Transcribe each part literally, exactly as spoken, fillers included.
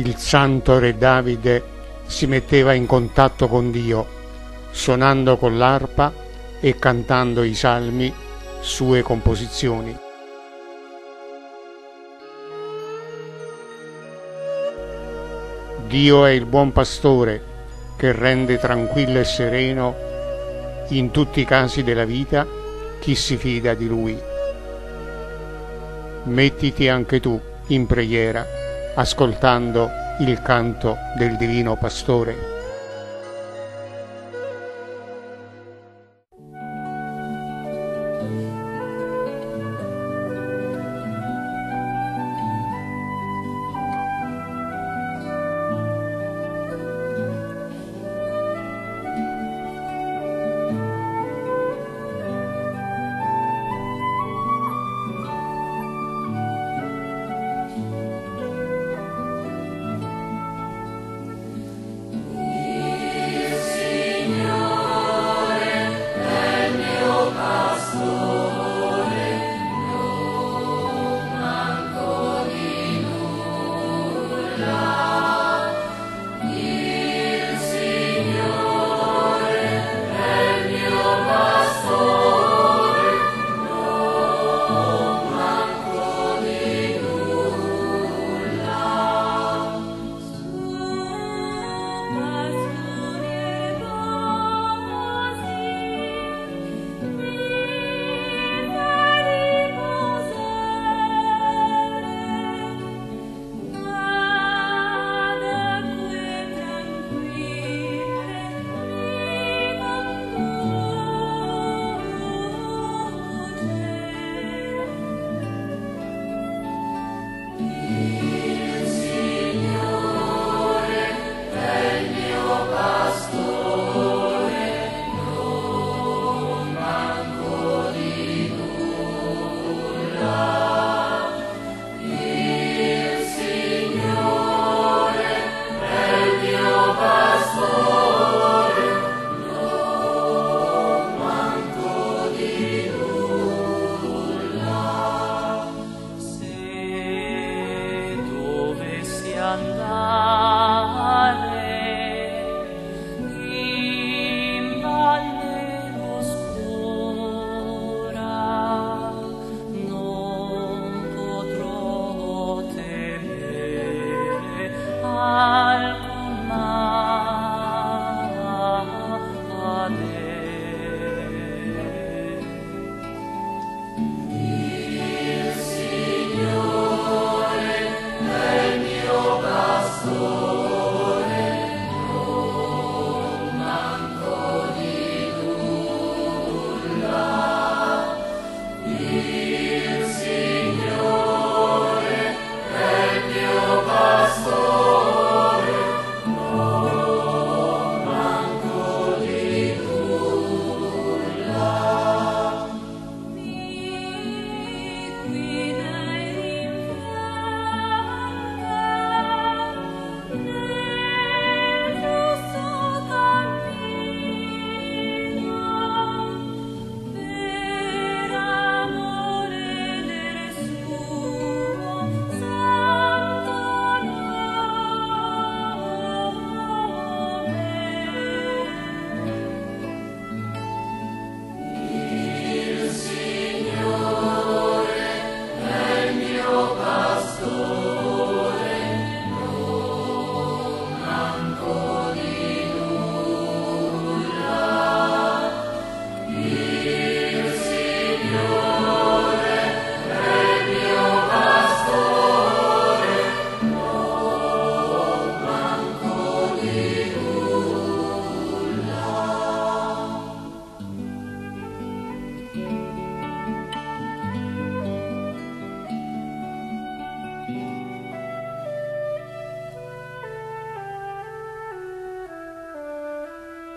il santo re Davide si metteva in contatto con Dio, suonando con l'arpa e cantando i salmi, sue composizioni. Dio è il buon pastore che rende tranquillo e sereno in tutti i casi della vita chi si fida di Lui. Mettiti anche tu in preghiera, ascoltando il canto del Divino Pastore.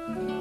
Thank you.